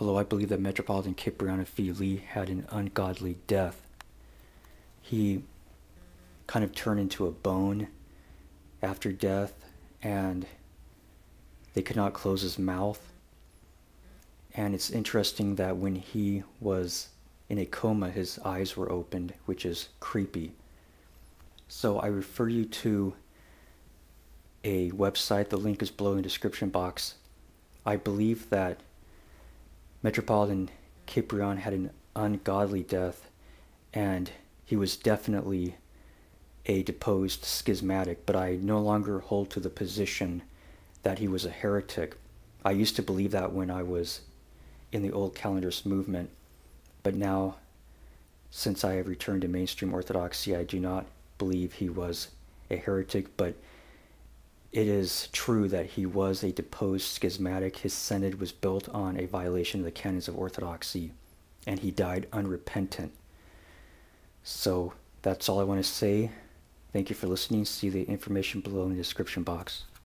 although I believe that Metropolitan Cyprian of Fili had an ungodly death. He kind of turned into a bone after death, and they could not close his mouth. And it's interesting that when he was in a coma, his eyes were opened, which is creepy. So I refer you to a website. The link is below in the description box. I believe that Metropolitan Cyprian had an ungodly death, and he was definitely a deposed schismatic, but I no longer hold to the position that he was a heretic. I used to believe that when I was in the old Calendrist movement, but now, since I have returned to mainstream orthodoxy, I do not believe he was a heretic, but it is true that he was a deposed schismatic. His synod was built on a violation of the canons of orthodoxy, and he died unrepentant. So that's all I want to say. Thank you for listening. See the information below in the description box.